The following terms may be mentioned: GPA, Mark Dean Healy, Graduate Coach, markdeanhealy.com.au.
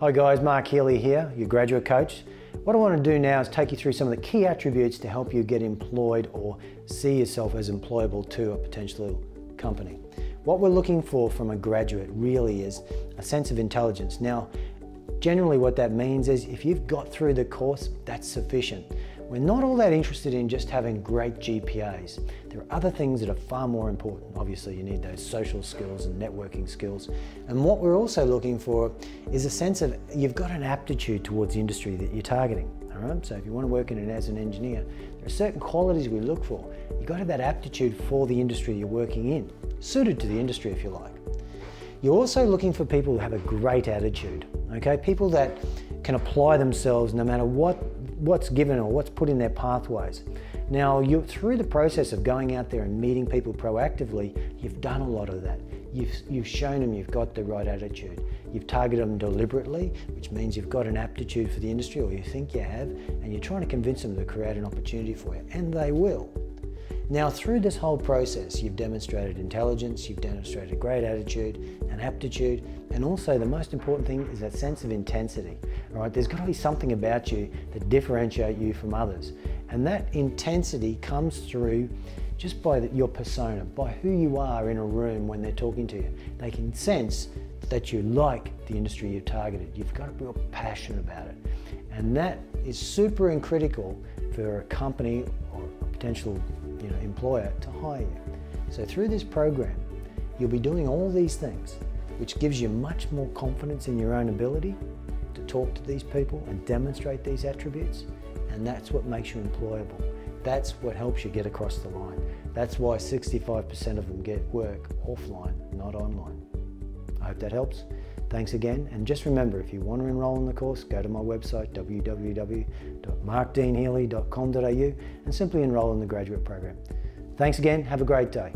Hi guys, Mark Healy here, your graduate coach. What I want to do now is take you through some of the key attributes to help you get employed or see yourself as employable to a potential company. What we're looking for from a graduate really is a sense of intelligence. Now, generally what that means is if you've got through the course, that's sufficient. We're not all that interested in just having great GPAs. There are other things that are far more important. Obviously, you need those social skills and networking skills. And what we're also looking for is a sense of you've got an aptitude towards the industry that you're targeting. All right? So if you want to work in it as an engineer, there are certain qualities we look for. You've got to have that aptitude for the industry you're working in, suited to the industry if you like. You're also looking for people who have a great attitude, okay? People that can apply themselves no matter what's given or what's put in their pathways. Now, you're through the process of going out there and meeting people proactively, you've done a lot of that. You've shown them you've got the right attitude. You've targeted them deliberately, which means you've got an aptitude for the industry, or you think you have, and you're trying to convince them to create an opportunity for you, and they will. Now, through this whole process, you've demonstrated intelligence, you've demonstrated great attitude and aptitude, and also the most important thing is that sense of intensity. All right? There's got to be something about you that differentiates you from others. And that intensity comes through just by your persona, by who you are in a room when they're talking to you. They can sense that you like the industry you've targeted. You've got a real passion about it. And that is super critical for a company or a potential employer to hire you. So through this program, you'll be doing all these things, which gives you much more confidence in your own ability to talk to these people and demonstrate these attributes, and that's what makes you employable. That's what helps you get across the line. That's why 65% of them get work offline, not online. I hope that helps. Thanks again, and just remember, if you want to enroll in the course, go to my website, www.markdeanhealy.com.au, and simply enroll in the graduate program. Thanks again, have a great day.